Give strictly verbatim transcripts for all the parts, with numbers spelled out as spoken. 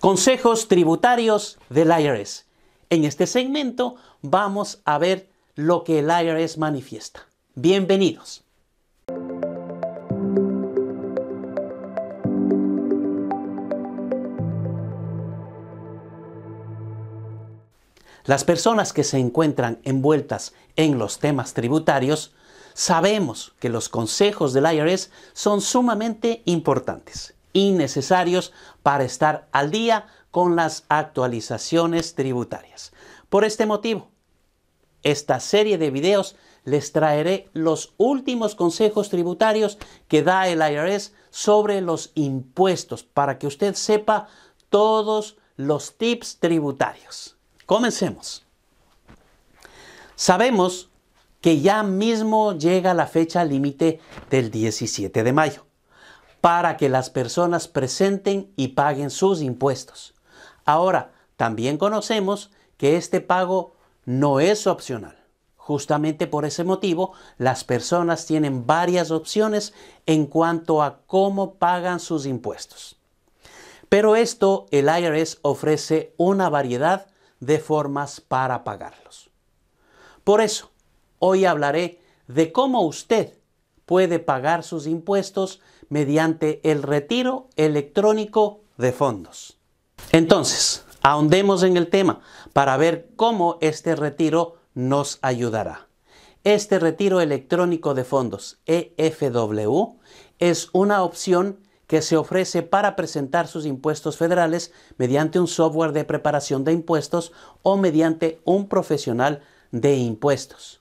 Consejos tributarios del I R S. En este segmento vamos a ver lo que el I R S manifiesta. Bienvenidos. Las personas que se encuentran envueltas en los temas tributarios sabemos que los consejos del I R S son sumamente importantes y necesarios para estar al día con las actualizaciones tributarias. Por este motivo, esta serie de videos les traeré los últimos consejos tributarios que da el I R S sobre los impuestos para que usted sepa todos los tips tributarios. Comencemos. Sabemos que ya mismo llega la fecha límite del diecisiete de mayo para que las personas presenten y paguen sus impuestos. Ahora, también conocemos que este pago no es opcional. Justamente por ese motivo, las personas tienen varias opciones en cuanto a cómo pagan sus impuestos. Pero esto, el I R S ofrece una variedad de formas para pagarlos. Por eso, hoy hablaré de cómo usted puede pagar sus impuestos mediante el retiro electrónico de fondos. Entonces, ahondemos en el tema para ver cómo este retiro nos ayudará. Este retiro electrónico de fondos, E F W, es una opción que se ofrece para presentar sus impuestos federales mediante un software de preparación de impuestos o mediante un profesional de impuestos.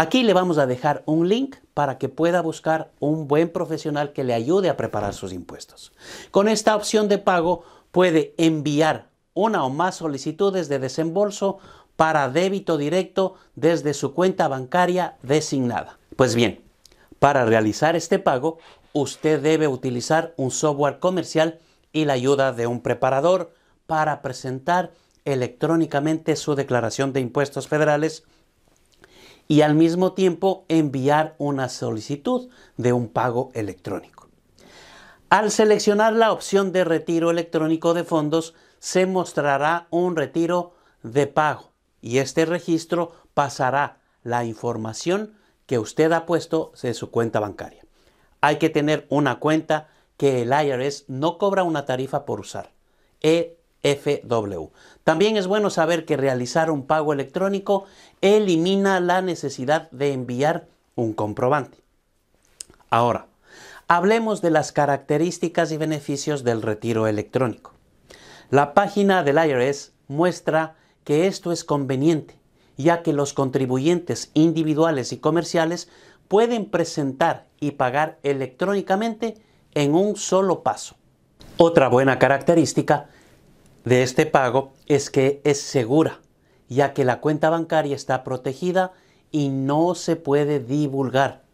Aquí le vamos a dejar un link para que pueda buscar un buen profesional que le ayude a preparar sus impuestos. Con esta opción de pago puede enviar una o más solicitudes de desembolso para débito directo desde su cuenta bancaria designada. Pues bien, para realizar este pago, usted debe utilizar un software comercial y la ayuda de un preparador para presentar electrónicamente su declaración de impuestos federales y al mismo tiempo enviar una solicitud de un pago electrónico. Al seleccionar la opción de retiro electrónico de fondos, se mostrará un retiro de pago y este registro pasará la información que usted ha puesto de su cuenta bancaria. Hay que tener una cuenta que el I R S no cobra una tarifa por usar, E F W. También es bueno saber que realizar un pago electrónico elimina la necesidad de enviar un comprobante. Ahora, hablemos de las características y beneficios del retiro electrónico. La página del I R S muestra que esto es conveniente, ya que los contribuyentes individuales y comerciales pueden presentar y pagar electrónicamente en un solo paso. Otra buena característica de este pago es que es segura, ya que la cuenta bancaria está protegida y no se puede divulgar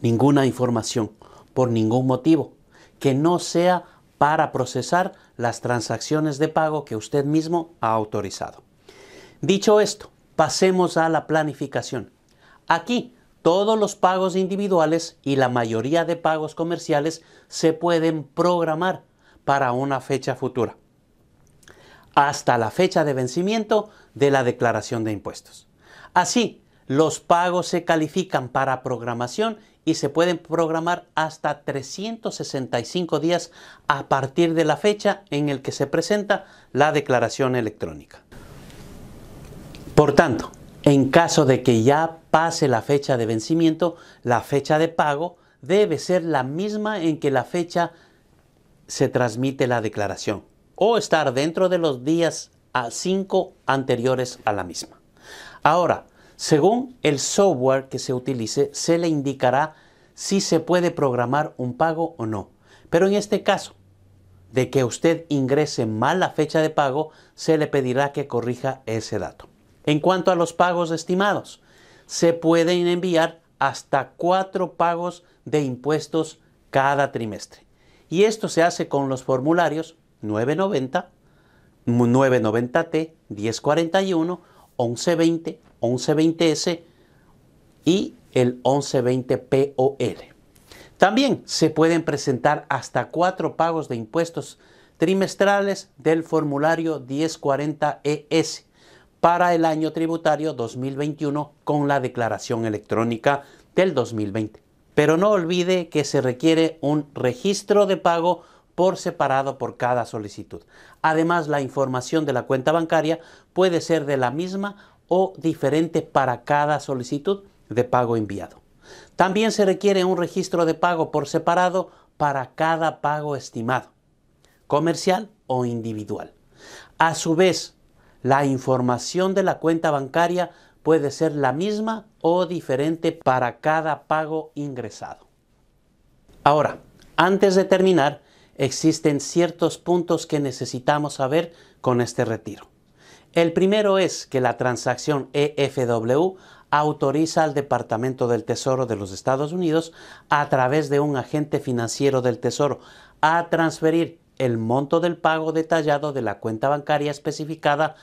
ninguna información por ningún motivo que no sea para procesar las transacciones de pago que usted mismo ha autorizado. Dicho esto, pasemos a la planificación. Aquí todos los pagos individuales y la mayoría de pagos comerciales se pueden programar para una fecha futura, hasta la fecha de vencimiento de la declaración de impuestos. Así, los pagos se califican para programación y se pueden programar hasta trescientos sesenta y cinco días a partir de la fecha en el que se presenta la declaración electrónica. Por tanto, en caso de que ya pase la fecha de vencimiento, la fecha de pago debe ser la misma en que la fecha se transmite la declaración o estar dentro de los días a cinco anteriores a la misma. Ahora, según el software que se utilice, se le indicará si se puede programar un pago o no. Pero en este caso de que usted ingrese mal la fecha de pago, se le pedirá que corrija ese dato. En cuanto a los pagos estimados, se pueden enviar hasta cuatro pagos de impuestos cada trimestre. Y esto se hace con los formularios novecientos noventa, novecientos noventa T, diez cuarenta y uno, once veinte, once veinte S y el once veinte P O L. También se pueden presentar hasta cuatro pagos de impuestos trimestrales del formulario mil cuarenta E S para el año tributario dos mil veintiuno con la declaración electrónica del dos mil veinte. Pero no olvide que se requiere un registro de pago por separado por cada solicitud. Además, la información de la cuenta bancaria puede ser de la misma o diferente para cada solicitud de pago enviado. También se requiere un registro de pago por separado para cada pago estimado, comercial o individual. A su vez, la información de la cuenta bancaria puede ser la misma o diferente para cada pago ingresado. Ahora, antes de terminar, existen ciertos puntos que necesitamos saber con este retiro. El primero es que la transacción E F W autoriza al Departamento del Tesoro de los Estados Unidos, a través de un agente financiero del Tesoro, a transferir el monto del pago detallado de la cuenta bancaria especificada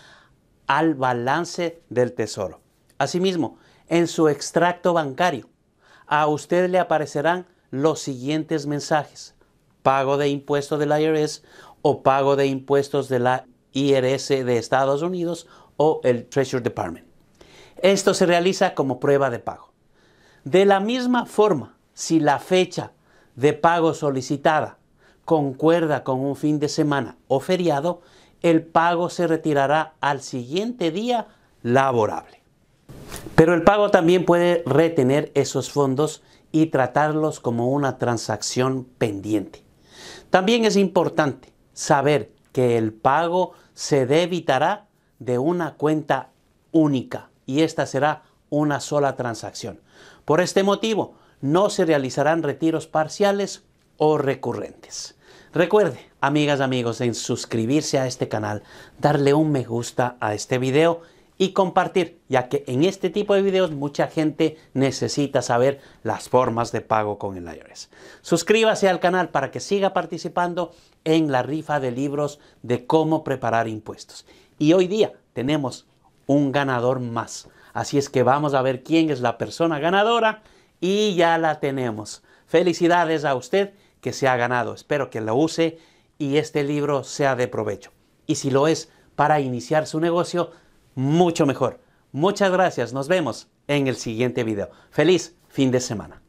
al balance del Tesoro. Asimismo, en su extracto bancario, a usted le aparecerán los siguientes mensajes: pago de impuestos del I R S o pago de impuestos de la I R S de Estados Unidos o el Treasury Department. Esto se realiza como prueba de pago. De la misma forma, si la fecha de pago solicitada concuerda con un fin de semana o feriado, el pago se retirará al siguiente día laborable. Pero el pago también puede retener esos fondos y tratarlos como una transacción pendiente. También es importante saber que el pago se debitará de una cuenta única y esta será una sola transacción. Por este motivo, no se realizarán retiros parciales o recurrentes. Recuerde, amigas y amigos, en suscribirse a este canal, darle un me gusta a este video y compartir, ya que en este tipo de videos mucha gente necesita saber las formas de pago con el I R S. Suscríbase al canal para que siga participando en la rifa de libros de cómo preparar impuestos. Y hoy día tenemos un ganador más. Así es que vamos a ver quién es la persona ganadora y ya la tenemos. Felicidades a usted que se ha ganado. Espero que lo use y este libro sea de provecho. Y si lo es para iniciar su negocio, mucho mejor. Muchas gracias. Nos vemos en el siguiente video. Feliz fin de semana.